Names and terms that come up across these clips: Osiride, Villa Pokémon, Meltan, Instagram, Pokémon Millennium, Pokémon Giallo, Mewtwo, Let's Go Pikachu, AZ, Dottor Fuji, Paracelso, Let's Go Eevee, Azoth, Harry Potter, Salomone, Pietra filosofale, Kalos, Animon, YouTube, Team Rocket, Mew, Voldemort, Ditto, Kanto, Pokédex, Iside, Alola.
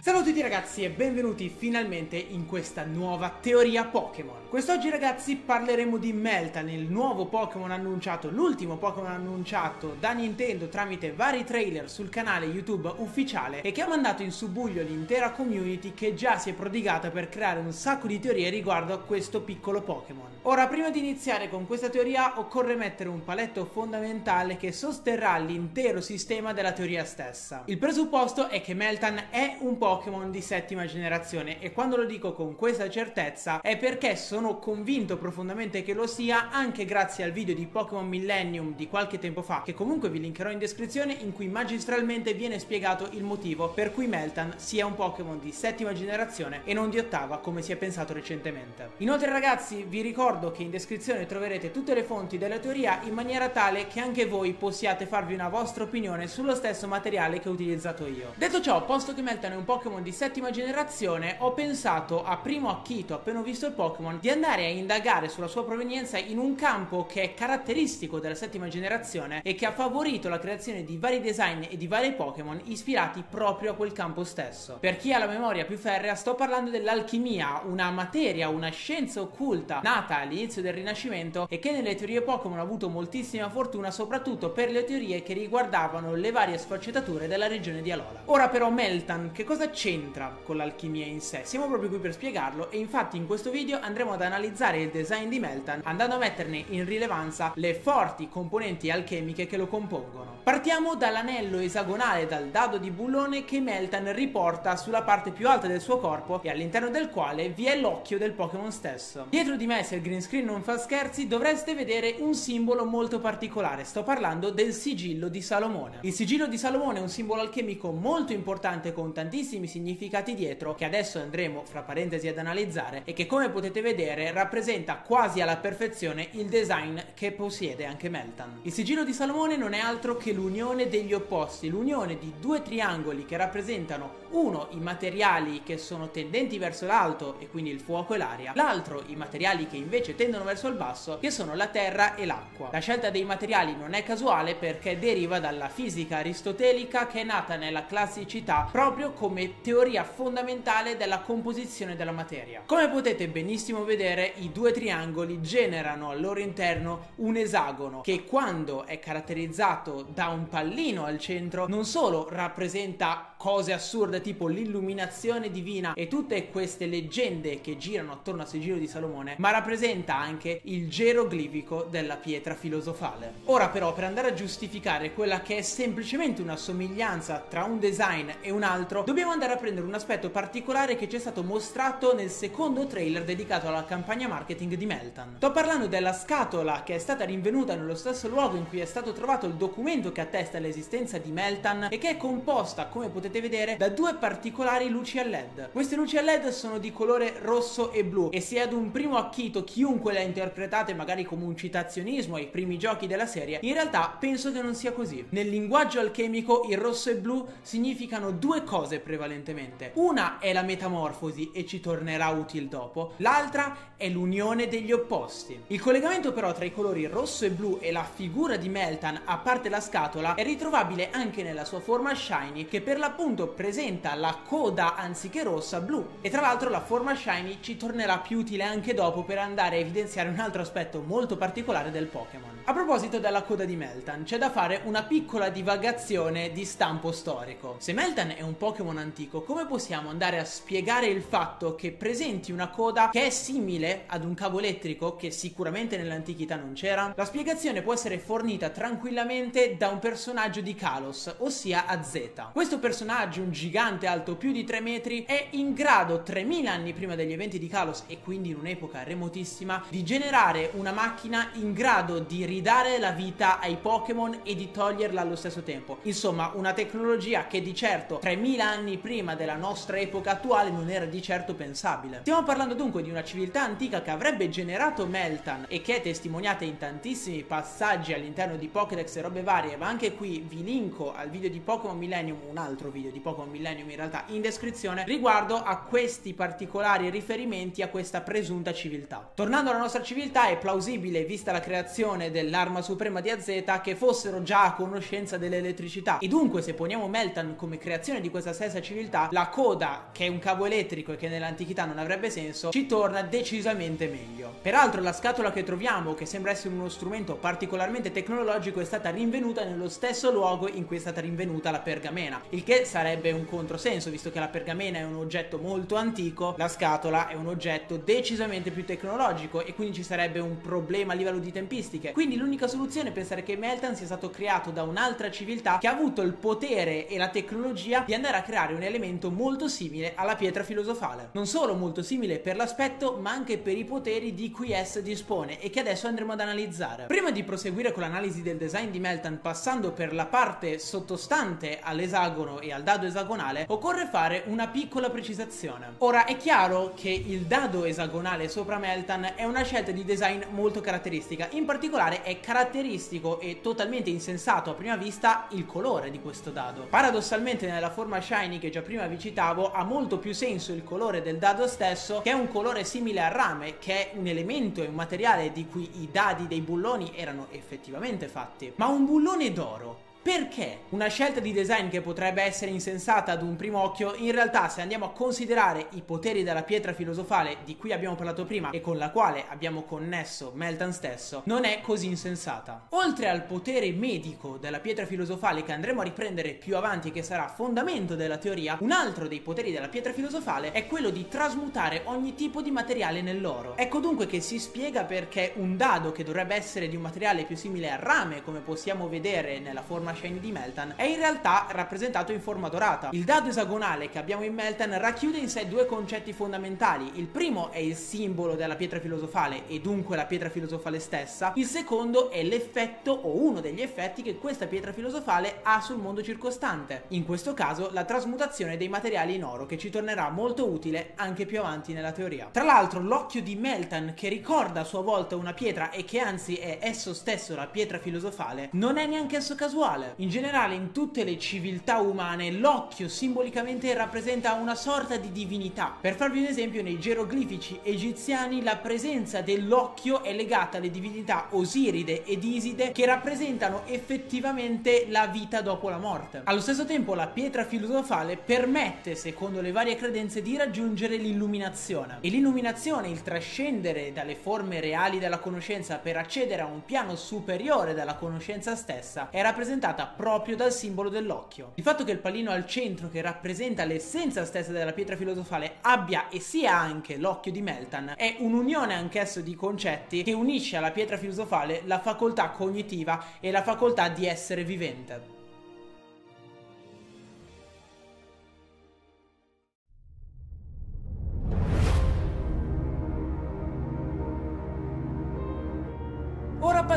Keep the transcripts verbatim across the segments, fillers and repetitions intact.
Salve a tutti ragazzi e benvenuti finalmente in questa nuova teoria Pokémon. Quest'oggi ragazzi parleremo di Meltan, il nuovo Pokémon annunciato, l'ultimo Pokémon annunciato da Nintendo tramite vari trailer sul canale YouTube ufficiale e che ha mandato in subbuglio l'intera community che già si è prodigata per creare un sacco di teorie riguardo a questo piccolo Pokémon. Ora, prima di iniziare con questa teoria occorre mettere un paletto fondamentale che sosterrà l'intero sistema della teoria stessa. Il presupposto è che Meltan è un Pokémon Pokémon di settima generazione e quando lo dico con questa certezza è perché sono convinto profondamente che lo sia, anche grazie al video di Pokémon Millennium di qualche tempo fa, che comunque vi linkerò in descrizione, in cui magistralmente viene spiegato il motivo per cui Meltan sia un Pokémon di settima generazione e non di ottava come si è pensato recentemente. Inoltre ragazzi vi ricordo che in descrizione troverete tutte le fonti della teoria in maniera tale che anche voi possiate farvi una vostra opinione sullo stesso materiale che ho utilizzato io. Detto ciò, posto che Meltan è un Pokémon di settima generazione, ho pensato a primo acchito, appena ho visto il Pokémon, di andare a indagare sulla sua provenienza in un campo che è caratteristico della settima generazione e che ha favorito la creazione di vari design e di vari Pokémon ispirati proprio a quel campo stesso. Per chi ha la memoria più ferrea, sto parlando dell'alchimia, una materia, una scienza occulta nata all'inizio del Rinascimento e che nelle teorie Pokémon ha avuto moltissima fortuna, soprattutto per le teorie che riguardavano le varie sfaccettature della regione di Alola. Ora però Meltan che cosa c'è? C'entra con l'alchimia in sé? Siamo proprio qui per spiegarlo e infatti in questo video andremo ad analizzare il design di Meltan andando a metterne in rilevanza le forti componenti alchemiche che lo compongono. Partiamo dall'anello esagonale, dal dado di bullone che Meltan riporta sulla parte più alta del suo corpo e all'interno del quale vi è l'occhio del Pokémon stesso. Dietro di me, se il green screen non fa scherzi, dovreste vedere un simbolo molto particolare, sto parlando del sigillo di Salomone. Il sigillo di Salomone è un simbolo alchemico molto importante con tantissimi significati dietro, che adesso andremo fra parentesi ad analizzare e che, come potete vedere, rappresenta quasi alla perfezione il design che possiede anche Meltan. Il sigillo di Salomone non è altro che l'unione degli opposti, l'unione di due triangoli che rappresentano uno i materiali che sono tendenti verso l'alto e quindi il fuoco e l'aria, l'altro i materiali che invece tendono verso il basso che sono la terra e l'acqua. La scelta dei materiali non è casuale perché deriva dalla fisica aristotelica che è nata nella classicità proprio come teoria fondamentale della composizione della materia. Come potete benissimo vedere, i due triangoli generano al loro interno un esagono che, quando è caratterizzato da un pallino al centro, non solo rappresenta cose assurde tipo l'illuminazione divina e tutte queste leggende che girano attorno al sigillo di Salomone, ma rappresenta anche il geroglifico della pietra filosofale. Ora però, per andare a giustificare quella che è semplicemente una somiglianza tra un design e un altro, dobbiamo andare a prendere un aspetto particolare che ci è stato mostrato nel secondo trailer dedicato alla campagna marketing di Meltan. Sto parlando della scatola che è stata rinvenuta nello stesso luogo in cui è stato trovato il documento che attesta l'esistenza di Meltan e che è composta, come potete vedere, da due particolari luci a led. Queste luci a led sono di colore rosso e blu e se ad un primo acchito chiunque le interpretate magari come un citazionismo ai primi giochi della serie, in realtà penso che non sia così. Nel linguaggio alchemico il rosso e blu significano due cose prevalentemente. Una è la metamorfosi e ci tornerà utile dopo, l'altra è l'unione degli opposti. Il collegamento però tra i colori rosso e blu e la figura di Meltan, a parte la scatola, è ritrovabile anche nella sua forma shiny che per l'appunto presenta la coda anziché rossa blu e tra l'altro la forma shiny ci tornerà più utile anche dopo per andare a evidenziare un altro aspetto molto particolare del Pokémon. A proposito della coda di Meltan, c'è da fare una piccola divagazione di stampo storico. Se Meltan è un Pokémon antico, come possiamo andare a spiegare il fatto che presenti una coda che è simile ad un cavo elettrico, che sicuramente nell'antichità non c'era? La spiegazione può essere fornita tranquillamente da un personaggio di Kalos, ossia A Z. Questo personaggio, un gigante alto più di tre metri, è in grado tremila anni prima degli eventi di Kalos e quindi in un'epoca remotissima di generare una macchina in grado di ridare la vita ai Pokémon e di toglierla allo stesso tempo. Insomma, una tecnologia che di certo tremila anni prima della nostra epoca attuale non era di certo pensabile. Stiamo parlando dunque di una civiltà antica che avrebbe generato Meltan e che è testimoniata in tantissimi passaggi all'interno di Pokédex e robe varie, ma anche qui vi linko al video di Pokémon Millennium, un altro video di Pokémon Millennium in realtà, in descrizione, riguardo a questi particolari riferimenti a questa presunta civiltà. Tornando alla nostra civiltà, è plausibile, vista la creazione del dell'arma suprema di A Z che fossero già a conoscenza dell'elettricità. E dunque, se poniamo Meltan come creazione di questa stessa civiltà, la coda, che è un cavo elettrico e che nell'antichità non avrebbe senso, ci torna decisamente meglio. Peraltro la scatola che troviamo, che sembra essere uno strumento particolarmente tecnologico, è stata rinvenuta nello stesso luogo in cui è stata rinvenuta la pergamena, il che sarebbe un controsenso, visto che la pergamena è un oggetto molto antico, la scatola è un oggetto decisamente più tecnologico, e quindi ci sarebbe un problema a livello di tempistiche. Quindi l'unica soluzione è pensare che Meltan sia stato creato da un'altra civiltà che ha avuto il potere e la tecnologia di andare a creare un elemento molto simile alla pietra filosofale, non solo molto simile per l'aspetto ma anche per i poteri di cui essa dispone, e che adesso andremo ad analizzare. Prima di proseguire con l'analisi del design di Meltan, passando per la parte sottostante all'esagono e al dado esagonale, occorre fare una piccola precisazione. Ora, è chiaro che il dado esagonale sopra Meltan è una scelta di design molto caratteristica, in particolare è caratteristico e totalmente insensato a prima vista il colore di questo dado. Paradossalmente, nella forma shiny che già prima vi citavo, ha molto più senso il colore del dado stesso, che è un colore simile al rame, che è un elemento e un materiale di cui i dadi dei bulloni erano effettivamente fatti. Ma un bullone d'oro, perché? Una scelta di design che potrebbe essere insensata ad un primo occhio, in realtà se andiamo a considerare i poteri della pietra filosofale di cui abbiamo parlato prima e con la quale abbiamo connesso Meltan stesso, non è così insensata. Oltre al potere medico della pietra filosofale, che andremo a riprendere più avanti, che sarà fondamento della teoria, un altro dei poteri della pietra filosofale è quello di trasmutare ogni tipo di materiale nell'oro. Ecco dunque che si spiega perché un dado che dovrebbe essere di un materiale più simile al rame, come possiamo vedere nella forma shiny di Meltan, è in realtà rappresentato in forma dorata. Il dado esagonale che abbiamo in Meltan racchiude in sé due concetti fondamentali. Il primo è il simbolo della pietra filosofale e dunque la pietra filosofale stessa, il secondo è l'effetto o uno degli effetti che questa pietra filosofale ha sul mondo circostante, in questo caso la trasmutazione dei materiali in oro, che ci tornerà molto utile anche più avanti nella teoria. Tra l'altro l'occhio di Meltan, che ricorda a sua volta una pietra e che anzi è esso stesso la pietra filosofale, non è neanche esso casuale. In generale, in tutte le civiltà umane, l'occhio simbolicamente rappresenta una sorta di divinità. Per farvi un esempio, nei geroglifici egiziani la presenza dell'occhio è legata alle divinità Osiride ed Iside, che rappresentano effettivamente la vita dopo la morte. Allo stesso tempo la pietra filosofale permette, secondo le varie credenze, di raggiungere l'illuminazione. E l'illuminazione, il trascendere dalle forme reali della conoscenza per accedere a un piano superiore della conoscenza stessa, è rappresentata proprio dal simbolo dell'occhio. Il fatto che il pallino al centro, che rappresenta l'essenza stessa della pietra filosofale, abbia e sia anche l'occhio di Meltan, è un'unione anch'esso di concetti che unisce alla pietra filosofale la facoltà cognitiva e la facoltà di essere vivente.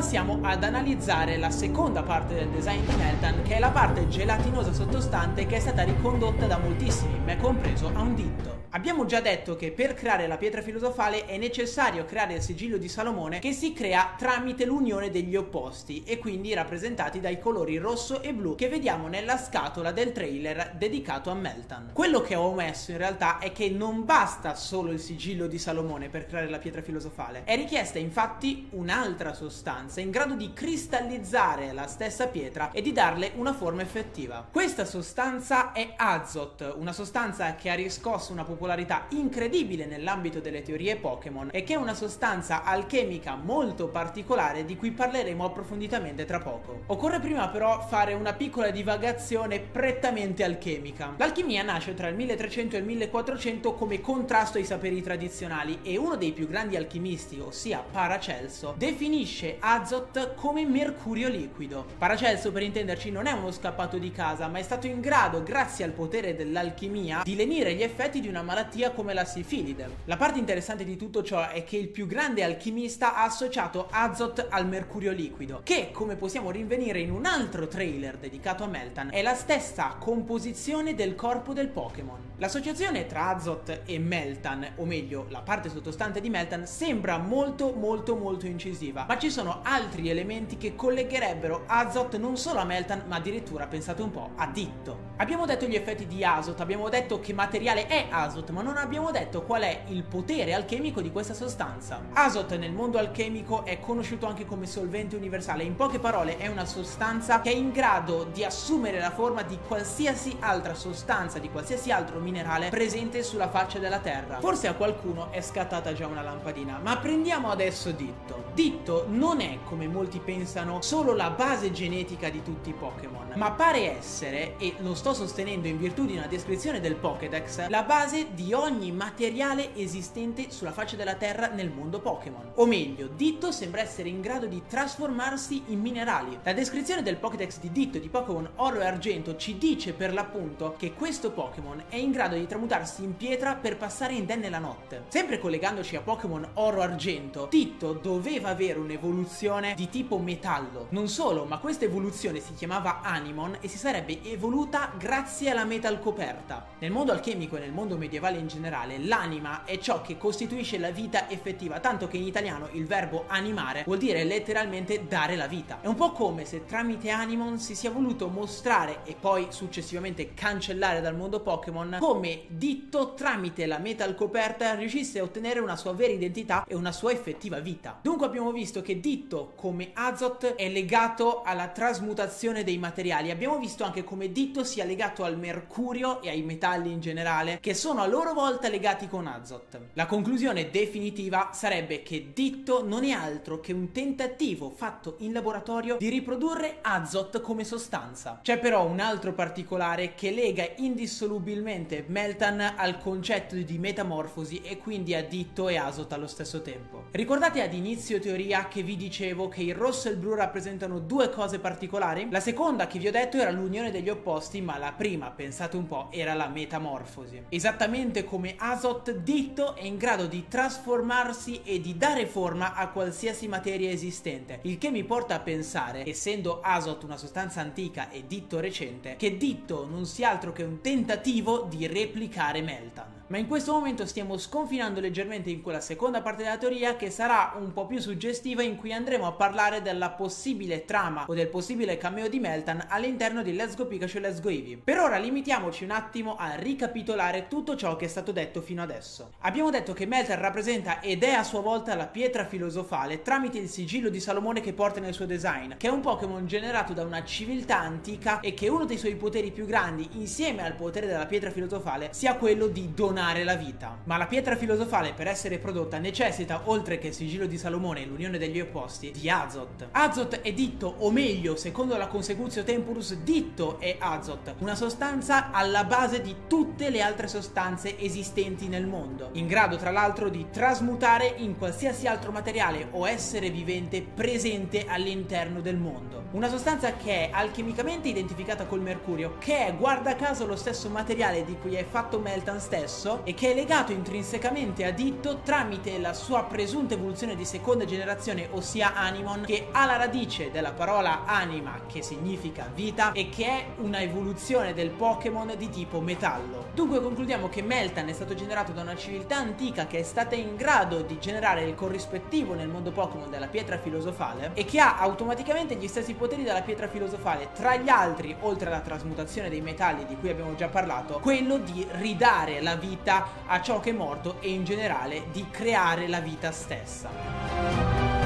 Passiamo ad analizzare la seconda parte del design di Meltan, che è la parte gelatinosa sottostante, che è stata ricondotta da moltissimi, me compreso, a un ditto. Abbiamo già detto che per creare la pietra filosofale è necessario creare il sigillo di Salomone, che si crea tramite l'unione degli opposti e quindi rappresentati dai colori rosso e blu che vediamo nella scatola del trailer dedicato a Meltan. Quello che ho omesso in realtà è che non basta solo il sigillo di Salomone per creare la pietra filosofale, è richiesta infatti un'altra sostanza in grado di cristallizzare la stessa pietra e di darle una forma effettiva. Questa sostanza è Azoth, una sostanza che ha riscosso una popolarità incredibile nell'ambito delle teorie Pokémon e che è una sostanza alchemica molto particolare di cui parleremo approfonditamente tra poco. Occorre prima però fare una piccola divagazione prettamente alchemica. L'alchimia nasce tra il milletrecento e il millequattrocento come contrasto ai saperi tradizionali, e uno dei più grandi alchimisti, ossia Paracelso, definisce Azoth come mercurio liquido. Paracelso, per intenderci, non è uno scappato di casa, ma è stato in grado, grazie al potere dell'alchimia, di lenire gli effetti di una malattia come la sifilide. La parte interessante di tutto ciò è che il più grande alchimista ha associato Azoth al mercurio liquido, che, come possiamo rinvenire in un altro trailer dedicato a Meltan, è la stessa composizione del corpo del Pokémon. L'associazione tra Azoth e Meltan, o meglio la parte sottostante di Meltan, sembra molto molto molto incisiva, ma ci sono sono altri elementi che collegherebbero Azoth non solo a Meltan, ma addirittura, pensate un po', a Ditto. Abbiamo detto gli effetti di Azoth, abbiamo detto che materiale è Azoth, ma non abbiamo detto qual è il potere alchemico di questa sostanza. Azoth nel mondo alchemico è conosciuto anche come solvente universale, in poche parole è una sostanza che è in grado di assumere la forma di qualsiasi altra sostanza, di qualsiasi altro minerale presente sulla faccia della terra. Forse a qualcuno è scattata già una lampadina, ma prendiamo adesso Ditto. Ditto non è, come molti pensano, solo la base genetica di tutti i Pokémon, ma pare essere, e lo sto sostenendo in virtù di una descrizione del Pokédex, la base di ogni materiale esistente sulla faccia della terra nel mondo Pokémon. O meglio, Ditto sembra essere in grado di trasformarsi in minerali. La descrizione del Pokédex di Ditto di Pokémon Oro e Argento ci dice per l'appunto che questo Pokémon è in grado di tramutarsi in pietra per passare indenne la notte. Sempre collegandoci a Pokémon Oro Argento, Ditto doveva avere un'evoluzione di tipo metallo. Non solo, ma questa evoluzione si chiamava Animon e si sarebbe evoluta grazie alla metal coperta. Nel mondo alchemico e nel mondo medievale in generale, l'anima è ciò che costituisce la vita effettiva, tanto che in italiano il verbo animare vuol dire letteralmente dare la vita. È un po' come se tramite Animon si sia voluto mostrare e poi successivamente cancellare dal mondo Pokémon come Ditto tramite la metal coperta riuscisse a ottenere una sua vera identità e una sua effettiva vita. Dunque abbiamo visto che Ditto, come Azoth, è legato alla trasmutazione dei materiali. Abbiamo visto anche come Ditto sia legato al mercurio e ai metalli in generale, che sono a loro volta legati con Azoth. La conclusione definitiva sarebbe che Ditto non è altro che un tentativo fatto in laboratorio di riprodurre Azoth come sostanza. C'è però un altro particolare che lega indissolubilmente Meltan al concetto di metamorfosi e quindi a Ditto e Azoth allo stesso tempo. Ricordate ad inizio teoria che vi dicevo che il rosso e il blu rappresentano due cose particolari? La seconda che vi ho detto era l'unione degli opposti, ma la prima, pensate un po', era la metamorfosi. Esattamente come Azoth, Ditto è in grado di trasformarsi e di dare forma a qualsiasi materia esistente, il che mi porta a pensare, essendo Azoth una sostanza antica e Ditto recente, che Ditto non sia altro che un tentativo di replicare Meltan. Ma in questo momento stiamo sconfinando leggermente in quella seconda parte della teoria, che sarà un po' più suggestiva, in cui andremo a parlare della possibile trama o del possibile cameo di Meltan all'interno di Let's Go Pikachu e Let's Go Eevee. Per ora limitiamoci un attimo a ricapitolare tutto ciò che è stato detto fino adesso. Abbiamo detto che Meltan rappresenta ed è a sua volta la pietra filosofale tramite il sigillo di Salomone che porta nel suo design, che è un Pokémon generato da una civiltà antica e che uno dei suoi poteri più grandi, insieme al potere della pietra filosofale, sia quello di donare la vita. Ma la pietra filosofale, per essere prodotta, necessita, oltre che il sigillo di Salomone e l'unione degli opposti, di Azoth. Azoth è Ditto, o meglio, secondo la Consecutio Temporus, Ditto è Azoth, una sostanza alla base di tutte le altre sostanze esistenti nel mondo, in grado tra l'altro di trasmutare in qualsiasi altro materiale o essere vivente presente all'interno del mondo. Una sostanza che è alchemicamente identificata col mercurio, che è guarda caso lo stesso materiale di cui è fatto Meltan stesso, e che è legato intrinsecamente a Ditto tramite la sua presunta evoluzione di seconda generazione, ossia Animon, che ha la radice della parola anima, che significa vita, e che è una evoluzione del Pokémon di tipo metallo. Dunque concludiamo che Meltan è stato generato da una civiltà antica che è stata in grado di generare il corrispettivo nel mondo Pokémon della pietra filosofale e che ha automaticamente gli stessi poteri della pietra filosofale, tra gli altri, oltre alla trasmutazione dei metalli di cui abbiamo già parlato, quello di ridare la vita a ciò che è morto e in generale di creare la vita stessa.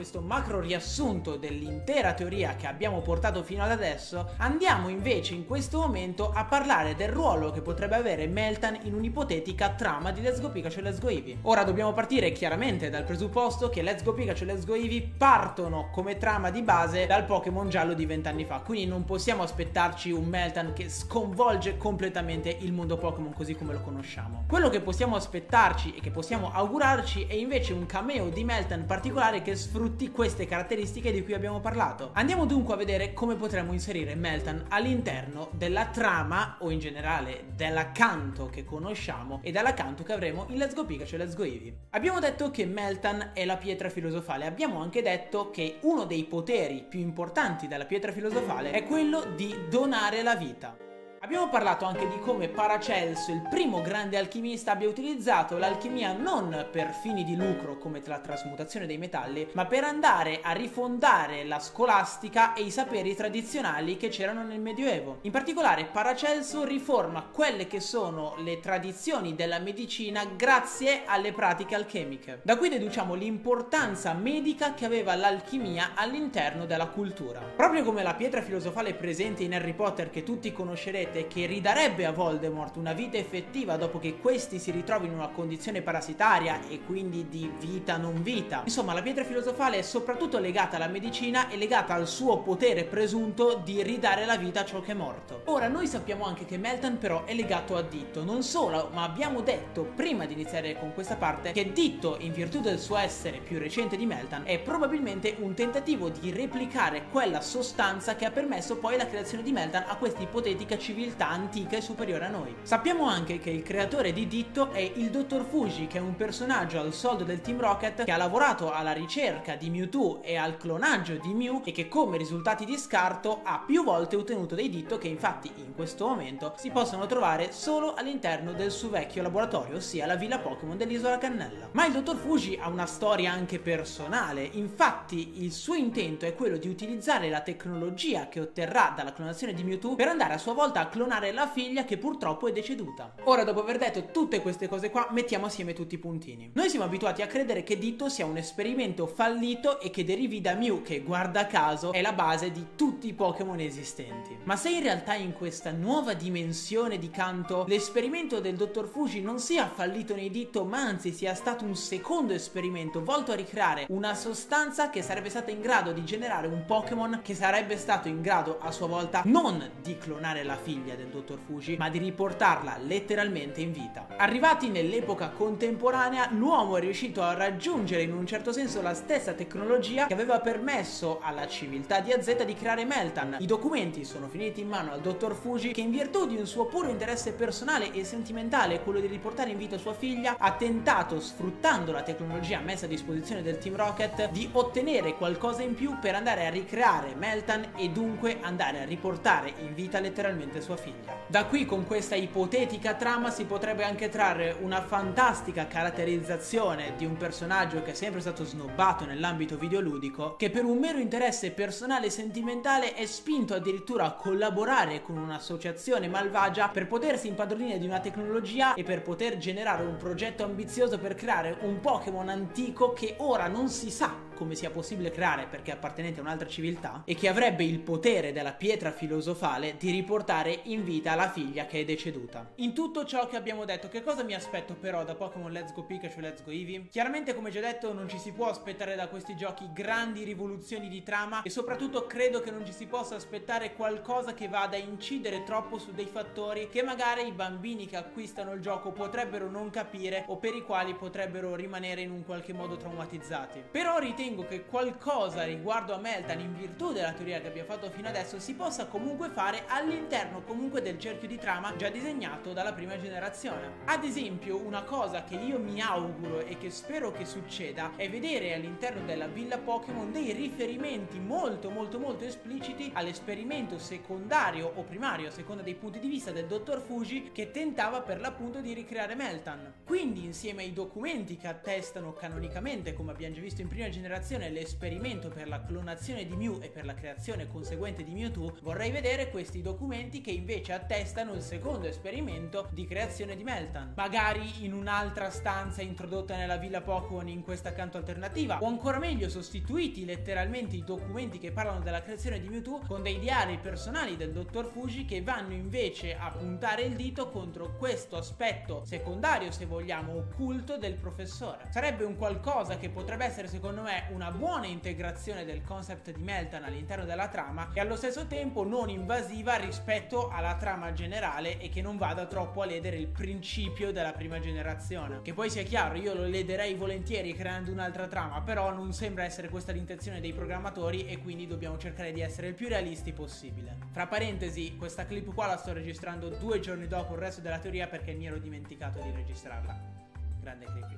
Questo macro riassunto dell'intera teoria che abbiamo portato fino ad adesso, andiamo invece in questo momento a parlare del ruolo che potrebbe avere Meltan in un'ipotetica trama di Let's Go Pikachu e Let's Go Eevee. Ora dobbiamo partire chiaramente dal presupposto che Let's Go Pikachu e Let's Go Eevee partono come trama di base dal Pokémon Giallo di vent'anni fa, quindi non possiamo aspettarci un Meltan che sconvolge completamente il mondo Pokémon così come lo conosciamo. Quello che possiamo aspettarci e che possiamo augurarci è invece un cameo di Meltan particolare che sfrutti queste caratteristiche di cui abbiamo parlato. Andiamo dunque a vedere come potremmo inserire Meltan all'interno della trama o in generale della Kanto che conosciamo e dalla Kanto che avremo in Let's Go Pikachu e Let's Go Eevee. Abbiamo detto che Meltan è la pietra filosofale, abbiamo anche detto che uno dei poteri più importanti della pietra filosofale è quello di donare la vita. Abbiamo parlato anche di come Paracelso, il primo grande alchimista, abbia utilizzato l'alchimia non per fini di lucro come la trasmutazione dei metalli, ma per andare a rifondare la scolastica e i saperi tradizionali che c'erano nel Medioevo. In particolare Paracelso riforma quelle che sono le tradizioni della medicina grazie alle pratiche alchemiche. Da qui deduciamo l'importanza medica che aveva l'alchimia all'interno della cultura. Proprio come la pietra filosofale presente in Harry Potter che tutti conoscerete, che ridarebbe a Voldemort una vita effettiva dopo che questi si ritrovi in una condizione parassitaria e quindi di vita non vita. Insomma, la pietra filosofale è soprattutto legata alla medicina e legata al suo potere presunto di ridare la vita a ciò che è morto. Ora, noi sappiamo anche che Meltan però è legato a Ditto, non solo, ma abbiamo detto prima di iniziare con questa parte che Ditto, in virtù del suo essere più recente di Meltan, è probabilmente un tentativo di replicare quella sostanza che ha permesso poi la creazione di Meltan a questa ipotetica civiltà antica e superiore a noi. Sappiamo anche che il creatore di Ditto è il Dottor Fuji, che è un personaggio al soldo del Team Rocket che ha lavorato alla ricerca di Mewtwo e al clonaggio di Mew e che come risultati di scarto ha più volte ottenuto dei Ditto che infatti in questo momento si possono trovare solo all'interno del suo vecchio laboratorio, ossia la Villa Pokémon dell'isola Cannella. Ma il Dottor Fuji ha una storia anche personale, infatti il suo intento è quello di utilizzare la tecnologia che otterrà dalla clonazione di Mewtwo per andare a sua volta a clonare la figlia che purtroppo è deceduta. Ora, dopo aver detto tutte queste cose qua, mettiamo assieme tutti i puntini. Noi siamo abituati a credere che Ditto sia un esperimento fallito e che derivi da Mew, che guarda caso è la base di tutti i Pokémon esistenti. Ma se in realtà in questa nuova dimensione di Kanto l'esperimento del Dottor Fuji non sia fallito nei Ditto, ma anzi sia stato un secondo esperimento volto a ricreare una sostanza che sarebbe stata in grado di generare un Pokémon che sarebbe stato in grado a sua volta non di clonare la figlia del Dottor Fuji, ma di riportarla letteralmente in vita. Arrivati nell'epoca contemporanea, l'uomo è riuscito a raggiungere in un certo senso la stessa tecnologia che aveva permesso alla civiltà di A Z di creare Meltan. I documenti sono finiti in mano al Dottor Fuji, che in virtù di un suo puro interesse personale e sentimentale, quello di riportare in vita sua figlia, ha tentato, sfruttando la tecnologia messa a disposizione del Team Rocket, di ottenere qualcosa in più per andare a ricreare Meltan e dunque andare a riportare in vita letteralmente sua figlia. Da qui, con questa ipotetica trama, si potrebbe anche trarre una fantastica caratterizzazione di un personaggio che è sempre stato snobbato nell'ambito videoludico, che per un mero interesse personale e sentimentale è spinto addirittura a collaborare con un'associazione malvagia per potersi impadronire di una tecnologia e per poter generare un progetto ambizioso per creare un Pokémon antico che ora non si sa come sia possibile creare perché appartenente a un'altra civiltà e che avrebbe il potere della pietra filosofale di riportare in vita la figlia che è deceduta. In tutto ciò che abbiamo detto, che cosa mi aspetto però da Pokémon Let's Go Pikachu e Let's Go Eevee? Chiaramente, come già detto, non ci si può aspettare da questi giochi grandi rivoluzioni di trama e soprattutto credo che non ci si possa aspettare qualcosa che vada a incidere troppo su dei fattori che magari i bambini che acquistano il gioco potrebbero non capire o per i quali potrebbero rimanere in un qualche modo traumatizzati. Però ritengo che qualcosa riguardo a Meltan, in virtù della teoria che abbiamo fatto fino adesso, si possa comunque fare all'interno comunque del cerchio di trama già disegnato dalla prima generazione. Ad esempio, una cosa che io mi auguro e che spero che succeda è vedere all'interno della Villa Pokémon dei riferimenti molto molto molto espliciti all'esperimento secondario o primario a seconda dei punti di vista del Dottor Fuji, che tentava per l'appunto di ricreare Meltan. Quindi, insieme ai documenti che attestano canonicamente, come abbiamo già visto in prima generazione, l'esperimento per la clonazione di Mew e per la creazione conseguente di Mewtwo, vorrei vedere questi documenti che invece attestano il secondo esperimento di creazione di Meltan, magari in un'altra stanza introdotta nella Villa Pokémon in questa Kanto alternativa, o ancora meglio sostituiti letteralmente i documenti che parlano della creazione di Mewtwo con dei diari personali del Dottor Fuji che vanno invece a puntare il dito contro questo aspetto secondario, se vogliamo, occulto del professore. Sarebbe un qualcosa che potrebbe essere, secondo me, una buona integrazione del concept di Meltan all'interno della trama e allo stesso tempo non invasiva rispetto rispetto alla trama generale e che non vada troppo a ledere il principio della prima generazione. Che poi sia chiaro, io lo lederei volentieri creando un'altra trama, però non sembra essere questa l'intenzione dei programmatori e quindi dobbiamo cercare di essere il più realisti possibile. Fra parentesi, questa clip qua la sto registrando due giorni dopo il resto della teoria perché mi ero dimenticato di registrarla. Grande clip.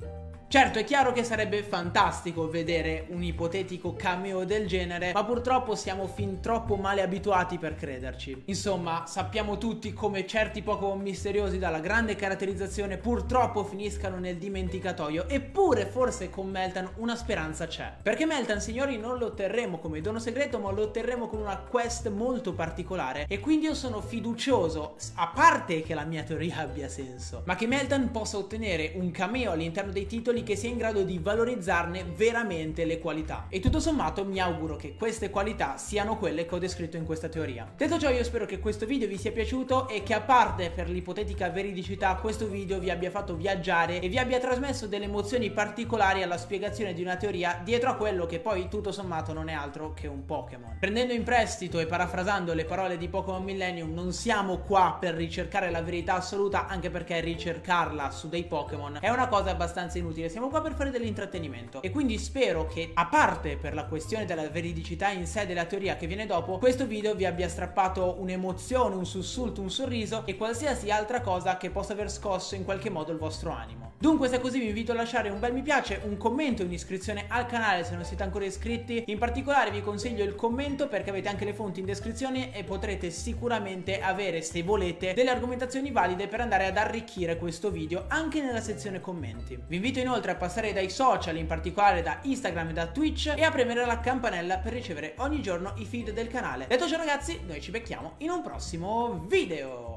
Certo, è chiaro che sarebbe fantastico vedere un ipotetico cameo del genere, ma purtroppo siamo fin troppo male abituati per crederci. Insomma, sappiamo tutti come certi Pokémon misteriosi dalla grande caratterizzazione purtroppo finiscano nel dimenticatoio, eppure forse con Meltan una speranza c'è. Perché Meltan, signori, non lo otterremo come dono segreto, ma lo otterremo con una quest molto particolare, e quindi io sono fiducioso, a parte che la mia teoria abbia senso, ma che Meltan possa ottenere un cameo all'interno dei titoli che sia in grado di valorizzarne veramente le qualità. E tutto sommato mi auguro che queste qualità siano quelle che ho descritto in questa teoria. Detto ciò, io spero che questo video vi sia piaciuto e che, a parte per l'ipotetica veridicità, questo video vi abbia fatto viaggiare e vi abbia trasmesso delle emozioni particolari alla spiegazione di una teoria dietro a quello che poi tutto sommato non è altro che un Pokémon. Prendendo in prestito e parafrasando le parole di Pokémon Millennium, non siamo qua per ricercare la verità assoluta, anche perché ricercarla su dei Pokémon è una cosa abbastanza inutile, siamo qua per fare dell'intrattenimento. E quindi spero che, a parte per la questione della veridicità in sé della teoria che viene dopo, questo video vi abbia strappato un'emozione, un sussulto, un sorriso e qualsiasi altra cosa che possa aver scosso in qualche modo il vostro animo. Dunque, se è così, vi invito a lasciare un bel mi piace, un commento e un'iscrizione al canale se non siete ancora iscritti. In particolare vi consiglio il commento perché avete anche le fonti in descrizione e potrete sicuramente avere, se volete, delle argomentazioni valide per andare ad arricchire questo video anche nella sezione commenti. Commenti. Vi invito inoltre a passare dai social, in particolare da Instagram e da Twitch, e a premere la campanella per ricevere ogni giorno i feed del canale. Detto ciò, ragazzi, noi ci becchiamo in un prossimo video!